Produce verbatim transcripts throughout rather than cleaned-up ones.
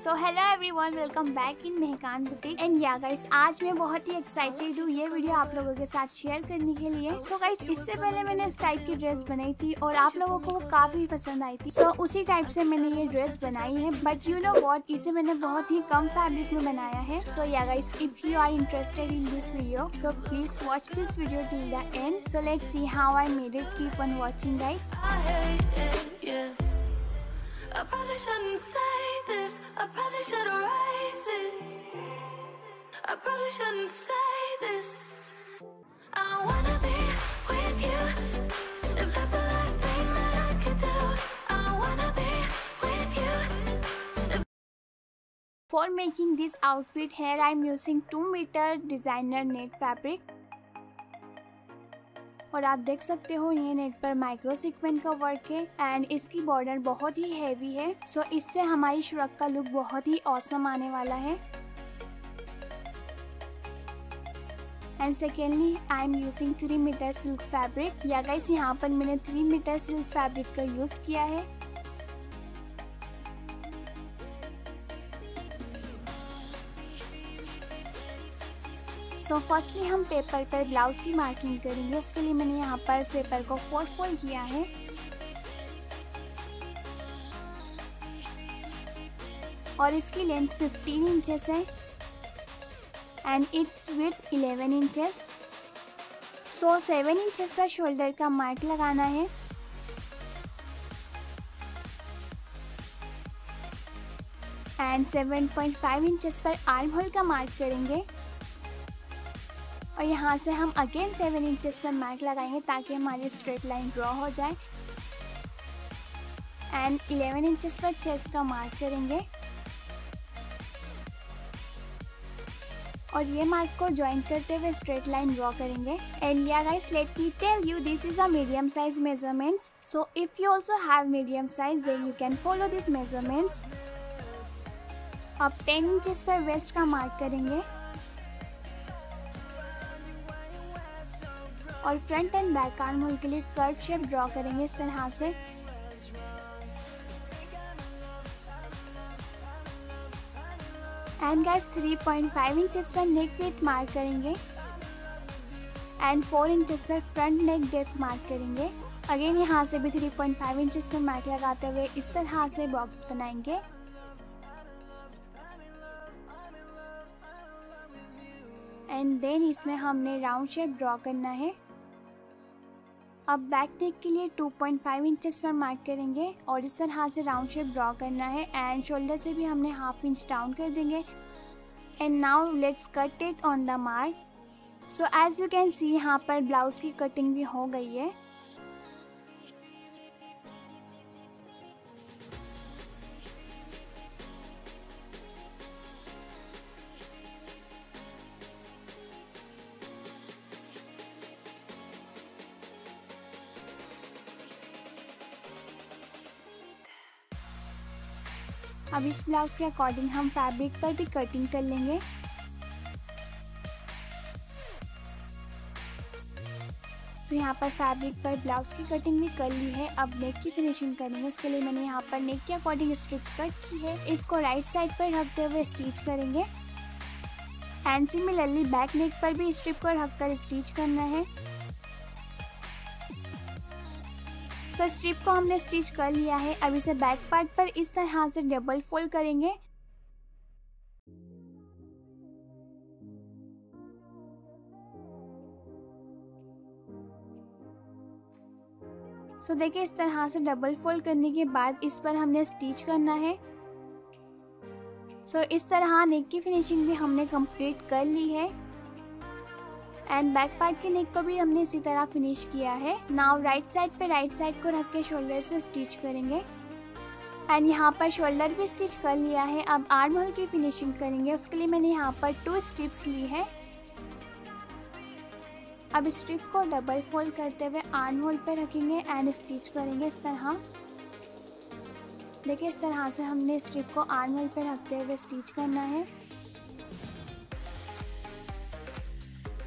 So hello everyone, welcome back in मेहकान boutique. And या guys, आज मैं बहुत ही एक्साइटेड हूँ ये वीडियो आप लोगों के साथ शेयर करने के लिए। सो so गाइस, इससे पहले मैंने इस टाइप की ड्रेस बनाई थी और आप लोगों को वो काफी पसंद आई थी। सो so उसी टाइप से मैंने ये ड्रेस बनाई है, बट यू नो वॉट, इसे मैंने बहुत ही कम फैब्रिक में बनाया है। सो या guys, if you are interested in this video, so please watch this video till the end. So let's see how I made it. Keep on watching guys. I probably shouldn't say this, I probably should erase it, I probably shouldn't say this, I wanna be with you, if that's the last thing that I could do, I wanna be with you. For making this outfit here, I'm using two meter designer net fabric. और आप देख सकते हो ये net पर micro sequence का work है and इसकी बॉर्डर बहुत ही हैवी है। सो so इससे हमारी श्रग का लुक बहुत ही ऑसम आने वाला है। And secondly I am using three metre silk fabric. या गाइस, यहाँ पर मैंने थ्री मीटर सिल्क फैब्रिक का यूज किया है। सो फर्स्टली हम पेपर पर ब्लाउज की मार्किंग करेंगे, उसके लिए मैंने यहाँ पर पेपर को फोल्ड फोल्ड किया है। और इसकी लेंथ फिफ्टीन इंचेस है and it's width eleven inches. So seven inches पर शोल्डर का मार्क लगाना है। And seven point five inches पर आर्म होल का मार्क करेंगे और यहाँ से हम अगेन सेवन इंचेस पर मार्क लगाएंगे ताकि हमारी स्ट्रेट लाइन ड्रॉ हो जाए। एंड इलेवन इंचेस पर चेस्ट का मार्क करेंगे और ये मार्क को ज्वाइन करते हुए स्ट्रेट लाइन ड्रॉ करेंगे। एंड या guys, let me tell you, this is a medium size measurements. So if you also have medium size then you can follow this measurements. अब ten inches पर waist का mark करेंगे और front and back arm hole के लिए curve shape draw करेंगे इस तरह से। And guys, three point five inches पर नेक विड्थ मार्क करेंगे एंड फोर इंचेस पर फ्रंट नेक डेप्थ मार्क करेंगे। अगेन यहाँ से भी थ्री पॉइंट फाइव इंचेस पर मार्क लगाते हुए इस तरह से बॉक्स बनाएंगे। एंड देन इसमें हमने राउंड शेप ड्रॉ करना है। अब बैक नेक के लिए टू पॉइंट फाइव इंचेस पर मार्क करेंगे और इस तरह से राउंड शेप ड्रॉ करना है। एंड शोल्डर से भी हमने हाफ इंच डाउन कर देंगे। And now let's cut it on the mark. So as you can see, यहाँ पर ब्लाउज की कटिंग भी हो गई है। अब इस ब्लाउज के अकॉर्डिंग हम फैब्रिक पर भी कटिंग कर लेंगे। सो यहाँ पर फैब्रिक पर ब्लाउज की कटिंग भी कर ली है। अब नेक की फिनिशिंग करेंगे, उसके लिए मैंने यहाँ पर नेक के अकॉर्डिंग स्ट्रिप कट की है। इसको राइट साइड पर रखते हुए स्टिच करेंगे। एंड सिमिलरली बैक नेक पर भी स्ट्रिप को रखकर स्टिच करना है। सो so, स्ट्रिप को हमने स्टिच कर लिया है। अब इसे बैक पार्ट पर इस तरह से डबल फोल्ड करेंगे। सो so, देखिए, इस तरह से डबल फोल्ड करने के बाद इस पर हमने स्टिच करना है। सो so, इस तरह नेक की फिनिशिंग भी हमने कंप्लीट कर ली है। एंड बैक पार्ट के नेक को भी हमने इसी तरह फिनिश किया है। नाउ राइट साइड पे राइट साइड को रख के शोल्डर से स्टिच करेंगे। एंड यहाँ पर शोल्डर भी स्टिच कर लिया है। अब आर्म होल की फिनिशिंग करेंगे, उसके लिए मैंने यहाँ पर टू स्ट्रिप्स ली है। अब स्ट्रिप को डबल फोल्ड करते हुए आर्म होल पे रखेंगे एंड स्टिच करेंगे इस तरह। देखिए, इस तरह से हमने स्ट्रिप को आर्म होल पे रखते हुए स्टिच करना है।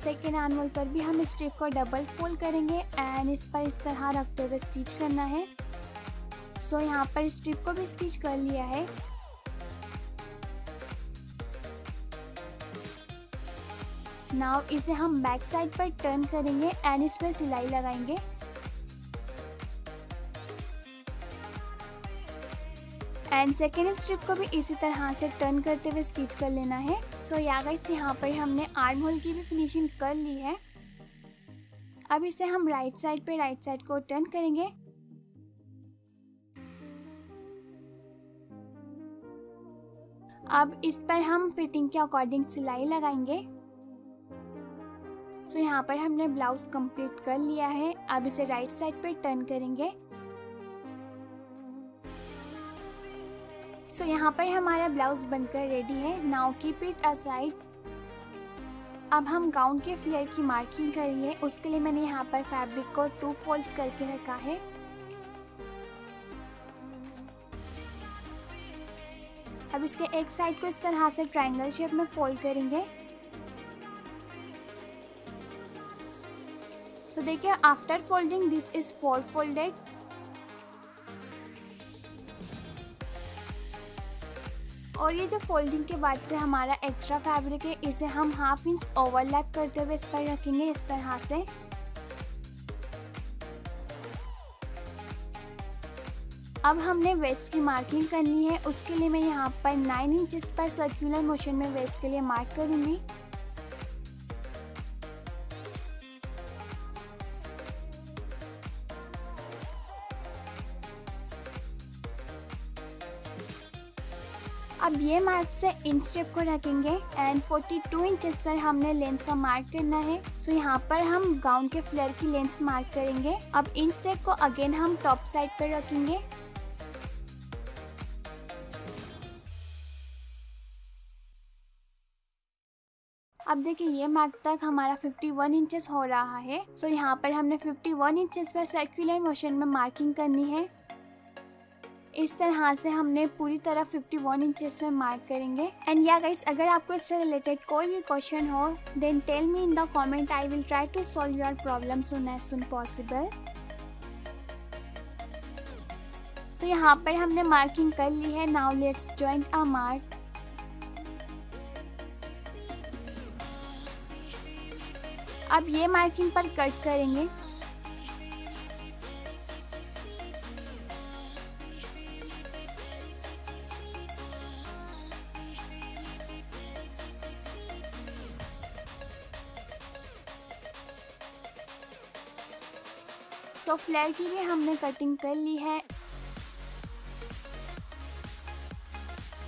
सेकेंड आर्म होल पर भी हम स्ट्रिप को डबल फोल्ड करेंगे एंड इस पर इस तरह रखते हुए स्टिच करना है। सो so, यहाँ पर स्ट्रिप को भी स्टिच कर लिया है। नाउ इसे हम बैक साइड पर टर्न करेंगे एंड इसमें सिलाई लगाएंगे। एंड सेकेंड स्ट्रिप को भी इसी तरह से टर्न करते हुए स्टिच कर लेना है। सो या गाइस, यहाँ पर हमने आर्म होल की भी फिनिशिंग कर ली है। अब इसे हम राइट साइड पे राइट साइड को टर्न करेंगे। अब इस पर हम फिटिंग के अकॉर्डिंग सिलाई लगाएंगे। सो यहाँ पर हमने ब्लाउज कंप्लीट कर लिया है। अब इसे राइट साइड पे टर्न करेंगे। सो so, यहाँ पर हमारा ब्लाउज बनकर रेडी है। Now keep it aside. अब हम गाउन के फ्लेयर की मार्किंग करेंगे। उसके लिए मैंने यहाँ पर फैब्रिक को टू फोल्ड्स करके रखा है। अब इसके एक साइड को इस तरह से ट्रायंगल शेप में फोल्ड करेंगे। तो so, देखिए, after folding this is four folded. और ये जो फोल्डिंग के बाद से हमारा एक्स्ट्रा फैब्रिक है, इसे हम हाफ इंच ओवरलैप करते हुए इस पर रखेंगे इस तरह से। अब हमने वेस्ट की मार्किंग करनी है। उसके लिए मैं यहाँ पर नाइन इंच पर सर्कुलर मोशन में वेस्ट के लिए मार्क करूँगी। अब ये मार्क से इंच स्टेप को रखेंगे एंड फोर्टी टू इंचेस पर हमने लेंथ का मार्क करना है। सो यहाँ पर हम गाउन के फ्लेयर की लेंथ मार्क करेंगे। अब इंच स्टेप को अगेन हम टॉप साइड पर रखेंगे। अब देखिए, ये मार्क तक हमारा फिफ्टी वन इंचेस हो रहा है। सो यहाँ पर हमने फिफ्टी वन इंचेस पर सर्कुलर मोशन में मार्किंग करनी है। इस तरह से हमने पूरी तरह फिफ्टी वन इंचेस में मार्क करेंगे। एंड या गाइस, अगर आपको इससे रिलेटेड कोई भी क्वेश्चन हो then tell me in the comment. I will try to solve your problem soon as soon possible. तो यहाँ पर हमने मार्किंग कर ली है। Now let's joint a mark. अब ये मार्किंग पर कट करेंगे। सो फ्लेयर की भी हमने कटिंग कर ली है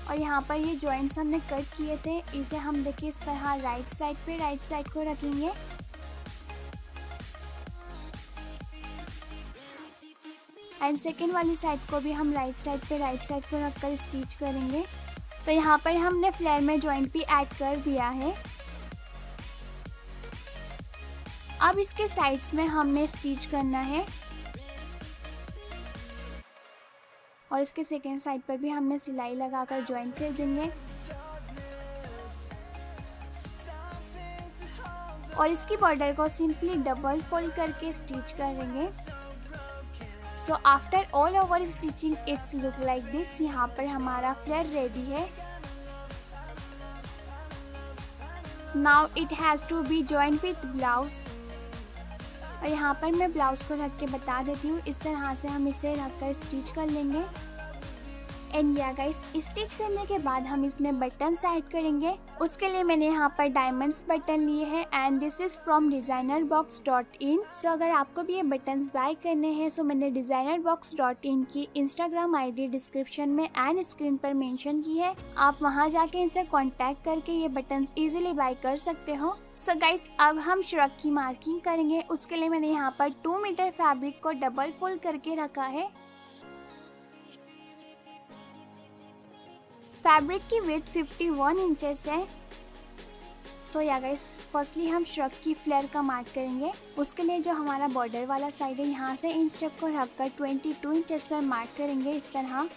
और यहाँ पर ये जॉइंट्स हमने कट किए थे। इसे हम देखिए इस तरह राइट साइड पे राइट साइड को रखेंगे। एंड सेकेंड वाली साइड को भी हम राइट साइड पे राइट साइड को रखकर स्टिच करेंगे। तो यहाँ पर हमने फ्लेयर में जॉइंट भी ऐड कर दिया है। अब इसके साइड्स में हमने स्टिच करना है और इसके सेकेंड साइड पर भी हमने सिलाई लगाकर ज्वाइन कर देंगे। और इसकी बॉर्डर को सिंपली डबल फोल्ड करके स्टिच करेंगे। So after all over stitching it's look like this. यहाँ पर हमारा फ्लेयर रेडी है। Now it has to be join with blouse. और यहाँ पर मैं ब्लाउज़ को रख के बता देती हूँ। इस तरह से हम इसे रख कर स्टिच कर लेंगे। एंड या गाइस, स्टिच करने के बाद हम इसमें बटन्स ऐड करेंगे। उसके लिए मैंने यहाँ पर डायमंड्स बटन लिए हैं and this is from designer box dot in. So अगर आपको भी ये बटन्स बाय करने हैं सो मैंने डिज़ाइनर बॉक्स डॉट इन की इंस्टाग्राम आईडी डिस्क्रिप्शन में एंड स्क्रीन पर मेंशन की है। आप वहाँ जाके इनसे कॉन्टैक्ट करके ये बटन्स ईजिली बाय कर सकते हो। सो so गाइस, अब हम श्रग की मार्किंग करेंगे। उसके लिए मैंने यहाँ पर टू मीटर फैब्रिक को डबल फोल्ड करके रखा है। फैब्रिक की विड्थ फिफ्टी वन इंचेस है। सो या गाइस, फर्स्टली हम श्रग की फ्लेयर का मार्क करेंगे। उसके लिए जो हमारा बॉर्डर वाला साइड है, यहाँ से इन स्टेप को रखकर ट्वेंटी टू इंचेस पर मार्क करेंगे इस तरह।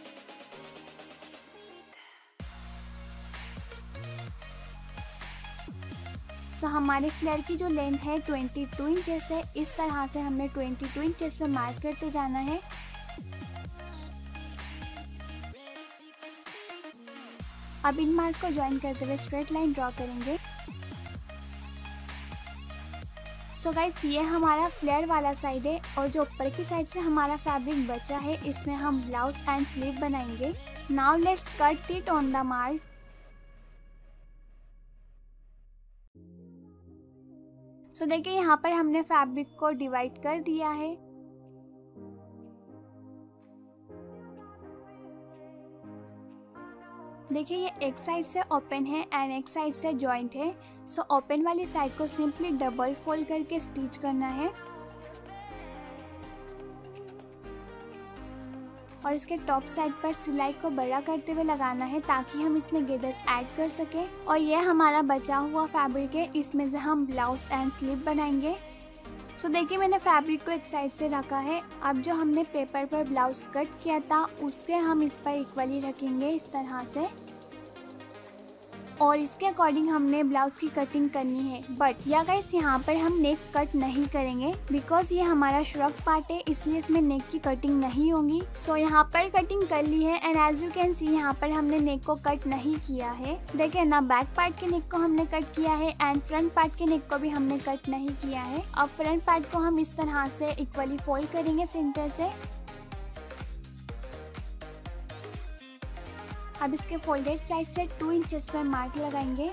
सो so, हमारे फ्लेयर की जो लेंथ है ट्वेंटी टू इंचेस है। इस तरह से हमने ट्वेंटी टू इंचेस पर मार्क करते जाना है। अब इन मार्क को ज्वाइन करते हुए स्ट्रेट लाइन ड्रॉ करेंगे। सो गाइस ये हमारा फ्लेयर वाला साइड है और जो ऊपर की साइड से हमारा फैब्रिक बचा है इसमें हम ब्लाउज एंड स्लीव बनाएंगे। Now let's cut it on the mark. So so, देखिए यहाँ पर हमने फैब्रिक को डिवाइड कर दिया है। देखिए ये एक साइड से ओपन है एंड एक साइड से जॉइंट है। सो so, ओपन वाली साइड को सिंपली डबल फोल्ड करके स्टिच करना है और इसके टॉप साइड पर सिलाई को बड़ा करते हुए लगाना है ताकि हम इसमें गेदर्स ऐड कर सके। और ये हमारा बचा हुआ फैब्रिक है, इसमें से हम ब्लाउज एंड स्लीव बनाएंगे। सो देखिए मैंने फैब्रिक को एक साइड से रखा है। अब जो हमने पेपर पर ब्लाउज कट किया था उसके हम इस पर इक्वली रखेंगे इस तरह से और इसके अकॉर्डिंग हमने ब्लाउज की कटिंग करनी है। बट या गाइस यहाँ पर हम नेक कट नहीं करेंगे बिकॉज ये हमारा श्रग पार्ट है इसलिए इसमें नेक की कटिंग नहीं होगी। सो so, यहाँ पर कटिंग कर ली है and as you can see यहाँ पर हमने नेक को कट नहीं किया है। देखिए ना बैक पार्ट के नेक को हमने कट किया है एंड फ्रंट पार्ट के नेक को भी हमने कट नहीं किया है। अब फ्रंट पार्ट को हम इस तरह से इक्वली फोल्ड करेंगे सेंटर से। अब इसके फोल्डेड साइड से टू इंचेस पर मार्क लगाएंगे।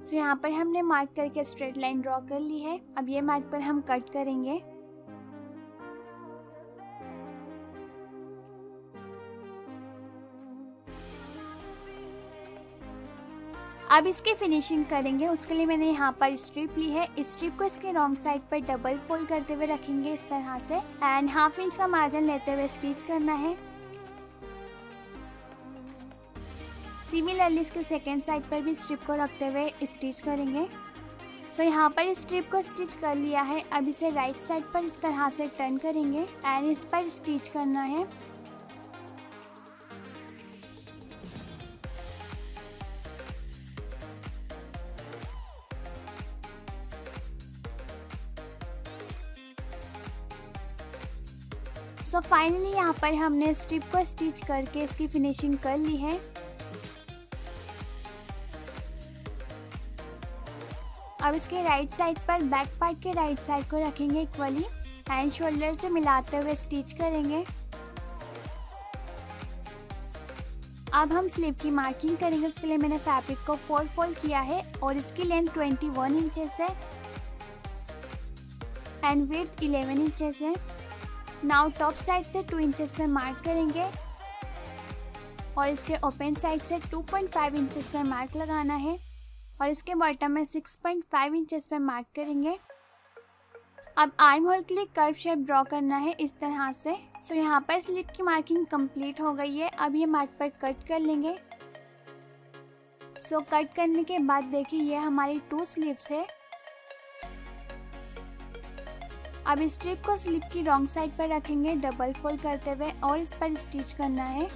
सो so, यहाँ पर हमने मार्क करके स्ट्रेट लाइन ड्रॉ कर ली है। अब ये मार्क पर हम कट करेंगे। अब इसकी फिनिशिंग करेंगे, उसके लिए मैंने यहाँ पर स्ट्रिप ली है। स्ट्रिप को इसके रॉन्ग साइड पर डबल फोल्ड करते हुए रखेंगे इस तरह से एंड हाफ इंच का मार्जिन लेते हुए स्टिच करना है। सिमिलरली इसके सेकेंड साइड पर भी स्ट्रिप को रखते हुए स्टिच करेंगे। सो so, यहाँ पर स्ट्रिप को स्टिच कर लिया है। अब इसे राइट साइड पर इस तरह से टर्न करेंगे एंड इस पर स्टिच करना है। सो फाइनली यहाँ पर हमने स्ट्रिप को स्टिच करके इसकी फिनिशिंग कर ली है। अब इसके राइट साइड पर बैक पार्ट के राइट साइड को रखेंगे इक्वली एंड शोल्डर से मिलाते हुए स्टिच करेंगे। अब हम स्लीव की मार्किंग करेंगे, उसके लिए मैंने फैब्रिक को फोल्ड फोल्ड किया है और इसकी लेंथ इक्कीस इंचेस है एंड विड्थ ग्यारह इंचेस है। नाउ टॉप साइड से टू इंचेस में मार्क करेंगे और इसके ओपन साइड से टू पॉइंट फाइव इंचेस में मार्क लगाना है और इसके बॉटम में सिक्स पॉइंट फाइव इंचेस में मार्क करेंगे। अब आर्म होल के लिए कर्व शेप ड्रॉ करना है इस तरह से। सो यहाँ पर स्लीव की मार्किंग कंप्लीट हो गई है। अब ये मार्क पर कट कर लेंगे। सो कट करने के बाद देखिए ये हमारी टू स्लीव्स है। अब स्ट्रिप को स्लीव की रॉन्ग साइड पर रखेंगे डबल फोल्ड करते हुए और इस पर स्टिच करना है।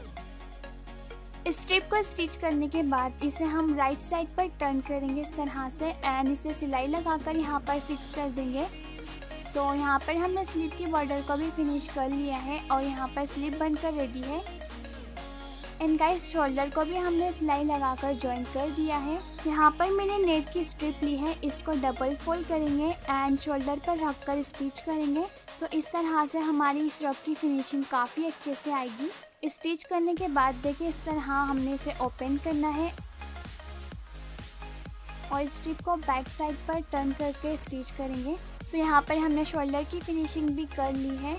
स्ट्रिप को स्टिच करने के बाद इसे हम राइट साइड पर टर्न करेंगे इस तरह से एंड इसे सिलाई लगाकर यहाँ पर फिक्स कर देंगे। सो so, यहाँ पर हमने स्लीव की बॉर्डर को भी फिनिश कर लिया है और यहाँ पर स्लीव बनकर रेडी है। एंड गाइस शोल्डर को भी हमने सिलाई लगाकर जॉइन कर दिया है। यहाँ पर मैंने नेट की स्ट्रिप ली है, इसको डबल फोल्ड करेंगे एंड शोल्डर पर रखकर स्टिच करेंगे। सो so, इस तरह से हमारी इस फ्रॉक की फिनिशिंग काफ़ी अच्छे से आएगी। स्टिच करने के बाद देखिए इस तरह हमने इसे ओपन करना है और स्ट्रिप को बैक साइड पर टर्न करके स्टिच करेंगे। सो so, यहाँ पर हमने शोल्डर की फिनिशिंग भी कर ली है।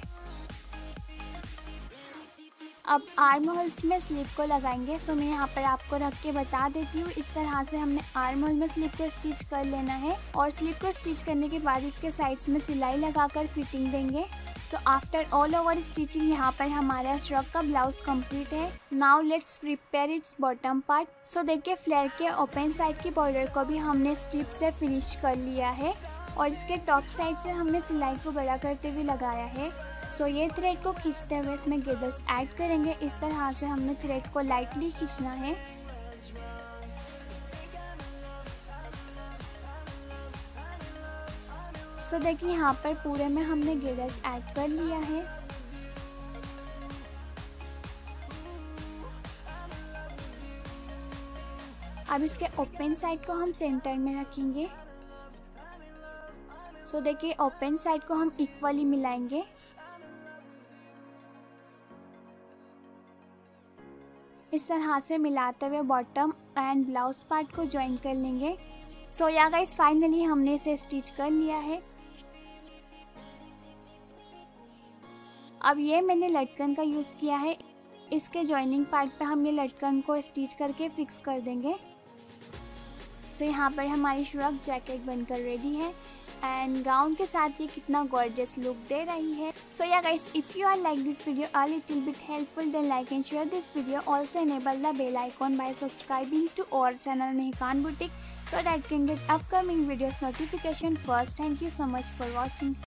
अब आर्म होल्स में स्लीव को लगाएंगे। सो मैं यहाँ पर आपको रख के बता देती हूँ। इस तरह से हमने आर्म होल में स्लीव को स्टिच कर लेना है और स्लीव को स्टिच करने के बाद इसके साइड्स में सिलाई लगाकर फिटिंग देंगे। So after all over stitching यहाँ पर हमारा श्रग का ब्लाउज कंप्लीट है। Now let's prepare its bottom part. So देखिए फ्लेयर के ओपन साइड की बॉर्डर को भी हमने स्ट्रिप से फिनिश कर लिया है और इसके टॉप साइड से हमने सिलाई को बड़ा करते हुए लगाया है। सो so, ये थ्रेड को खींचते हुए इसमें गेदर्स ऐड करेंगे। इस तरह से हमने थ्रेड को लाइटली खींचना है। सो so, देखिए यहाँ पर पूरे में हमने गिरस ऐड कर लिया है। अब इसके ओपन साइड को हम सेंटर में रखेंगे। सो so, देखिए ओपन साइड को हम इक्वली मिलाएंगे। इस तरह से मिलाते हुए बॉटम एंड ब्लाउज पार्ट को ज्वाइन कर लेंगे। सो या गाइस फाइनली हमने इसे स्टिच कर लिया है। अब ये मैंने लटकन का यूज़ किया है, इसके जॉइनिंग पार्ट पे हम ये लटकन को स्टिच करके फिक्स कर देंगे। सो यहाँ पर हमारी श्रग जैकेट बनकर रेडी है एंड गाउन के साथ ये कितना गॉर्जियस लुक दे रही है। सो या guys if you are like this video a little bit helpful then like and share this video. Also enable the bell icon by subscribing to our channel Mehkan boutique so that you can get upcoming videos notification first. Thank you so much for watching.